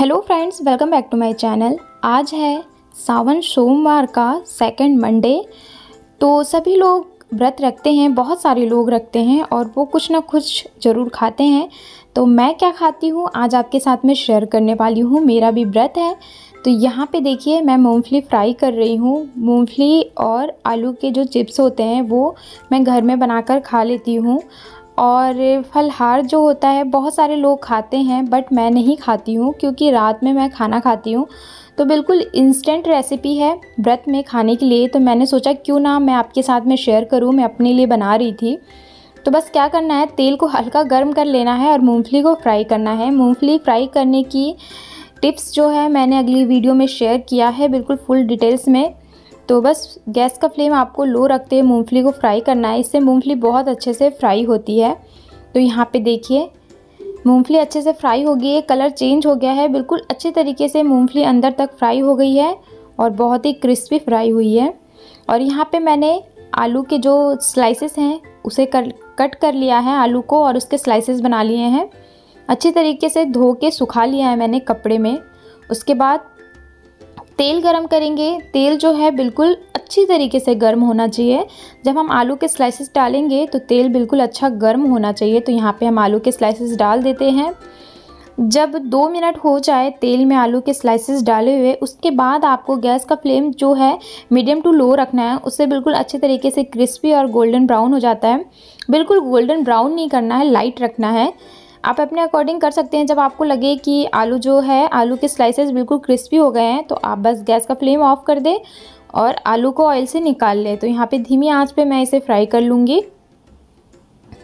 Hello friends, welcome back to my channel. आज है सावन सोमवार का सेकंड मंडे। तो सभी लोग व्रत रखते हैं, बहुत सारे लोग रखते हैं और वो कुछ ना कुछ ज़रूर खाते हैं। तो मैं क्या खाती हूँ आज आपके साथ में शेयर करने वाली हूँ। मेरा भी व्रत है। तो यहाँ पे देखिए मैं मूंगफली फ्राई कर रही हूँ। मूंगफली और आलू के जो चिप्स होते हैं वो मैं घर में बनाकर खा लेती हूँ। और फलहार जो होता है बहुत सारे लोग खाते हैं, बट मैं नहीं खाती हूँ क्योंकि रात में मैं खाना खाती हूँ। तो बिल्कुल इंस्टेंट रेसिपी है व्रत में खाने के लिए। तो मैंने सोचा क्यों ना मैं आपके साथ में शेयर करूँ। मैं अपने लिए बना रही थी। तो बस क्या करना है, तेल को हल्का गर्म कर लेना है और मूंगफली को फ्राई करना है। मूंगफली फ्राई करने की टिप्स जो है मैंने अगली वीडियो में शेयर किया है, बिल्कुल फुल डिटेल्स में। तो बस गैस का फ्लेम आपको लो रखते हुए मूंगफली को फ्राई करना है। इससे मूंगफली बहुत अच्छे से फ्राई होती है। तो यहाँ पे देखिए मूंगफली अच्छे से फ्राई हो गई है, कलर चेंज हो गया है। बिल्कुल अच्छे तरीके से मूंगफली अंदर तक फ्राई हो गई है और बहुत ही क्रिस्पी फ्राई हुई है। और यहाँ पे मैंने आलू के जो स्लाइसेस हैं उसे कट कर लिया है आलू को, और उसके स्लाइसेस बना लिए हैं। अच्छे तरीके से धो के सुखा लिया है मैंने कपड़े में। उसके बाद तेल गरम करेंगे। तेल जो है बिल्कुल अच्छी तरीके से गर्म होना चाहिए। जब हम आलू के स्लाइसेस डालेंगे तो तेल बिल्कुल अच्छा गर्म होना चाहिए। तो यहाँ पे हम आलू के स्लाइसेस डाल देते हैं। जब 2 मिनट हो जाए तेल में आलू के स्लाइसेस डाले हुए, उसके बाद आपको गैस का फ्लेम जो है मीडियम टू लो रखना है। उससे बिल्कुल अच्छे तरीके से क्रिस्पी और गोल्डन ब्राउन हो जाता है। बिल्कुल गोल्डन ब्राउन नहीं करना है, लाइट रखना है। आप अपने अकॉर्डिंग कर सकते हैं। जब आपको लगे कि आलू जो है, आलू के स्लाइसेस बिल्कुल क्रिस्पी हो गए हैं, तो आप बस गैस का फ्लेम ऑफ कर दें और आलू को ऑयल से निकाल लें। तो यहाँ पे धीमी आंच पे मैं इसे फ्राई कर लूँगी।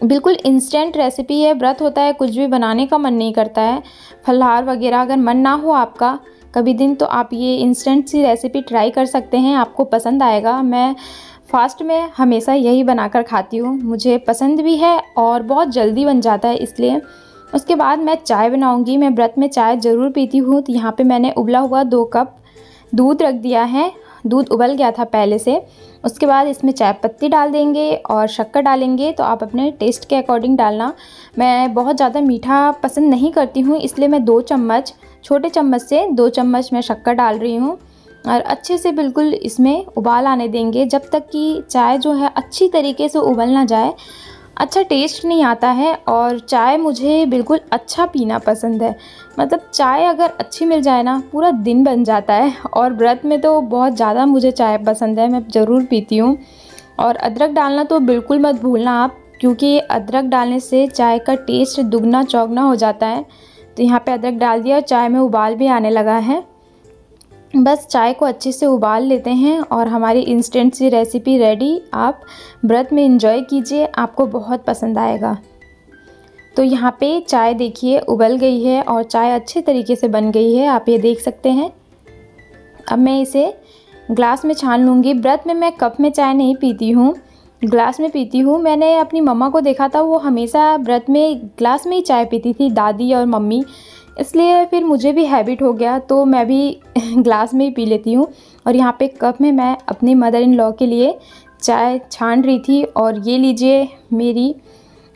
बिल्कुल इंस्टेंट रेसिपी है। व्रत होता है, कुछ भी बनाने का मन नहीं करता है। फलहार वगैरह अगर मन ना हो आपका कभी दिन, तो आप ये इंस्टेंट सी रेसिपी ट्राई कर सकते हैं, आपको पसंद आएगा। मैं फास्ट में हमेशा यही बनाकर खाती हूँ, मुझे पसंद भी है और बहुत जल्दी बन जाता है इसलिए। उसके बाद मैं चाय बनाऊंगी। मैं व्रत में चाय ज़रूर पीती हूँ। तो यहाँ पे मैंने उबला हुआ 2 कप दूध रख दिया है। दूध उबल गया था पहले से। उसके बाद इसमें चाय पत्ती डाल देंगे और शक्कर डालेंगे। तो आप अपने टेस्ट के अकॉर्डिंग डालना। मैं बहुत ज़्यादा मीठा पसंद नहीं करती हूँ, इसलिए मैं 2 चम्मच छोटे चम्मच से 2 चम्मच मैं शक्कर डाल रही हूँ। और अच्छे से बिल्कुल इसमें उबाल आने देंगे जब तक कि चाय जो है अच्छी तरीके से उबल ना जाए। अच्छा टेस्ट नहीं आता है। और चाय मुझे बिल्कुल अच्छा पीना पसंद है। मतलब चाय अगर अच्छी मिल जाए ना, पूरा दिन बन जाता है। और व्रत में तो बहुत ज़्यादा मुझे चाय पसंद है, मैं ज़रूर पीती हूँ। और अदरक डालना तो बिल्कुल मत भूलना आप, क्योंकि अदरक डालने से चाय का टेस्ट दुगना चौगना हो जाता है। तो यहाँ पे अदरक डाल दिया और चाय में उबाल भी आने लगा है। बस चाय को अच्छे से उबाल लेते हैं और हमारी इंस्टेंट सी रेसिपी रेडी। आप व्रत में एंजॉय कीजिए, आपको बहुत पसंद आएगा। तो यहाँ पे चाय देखिए उबल गई है और चाय अच्छे तरीके से बन गई है, आप ये देख सकते हैं। अब मैं इसे ग्लास में छान लूँगी। व्रत में मैं कप में चाय नहीं पीती हूँ, ग्लास में पीती हूँ। मैंने अपनी मम्मा को देखा था, वो हमेशा व्रत में ग्लास में ही चाय पीती थी, दादी और मम्मी। इसलिए फिर मुझे भी हैबिट हो गया, तो मैं भी ग्लास में ही पी लेती हूँ। और यहाँ पे कप में मैं अपनी मदर इन लॉ के लिए चाय छान रही थी। और ये लीजिए मेरी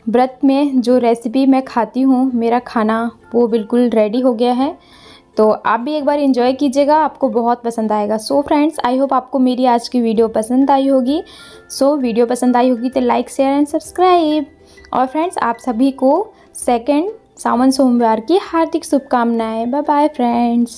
व्रत में जो रेसिपी मैं खाती हूँ, मेरा खाना वो बिल्कुल रेडी हो गया है। तो आप भी एक बार एंजॉय कीजिएगा, आपको बहुत पसंद आएगा। सो फ्रेंड्स, आई होप आपको मेरी आज की वीडियो पसंद आई होगी। वीडियो पसंद आई होगी तो लाइक, शेयर एंड सब्सक्राइब। और फ्रेंड्स, आप सभी को सेकेंड सावन सोमवार की हार्दिक शुभकामनाएं। Bye bye friends.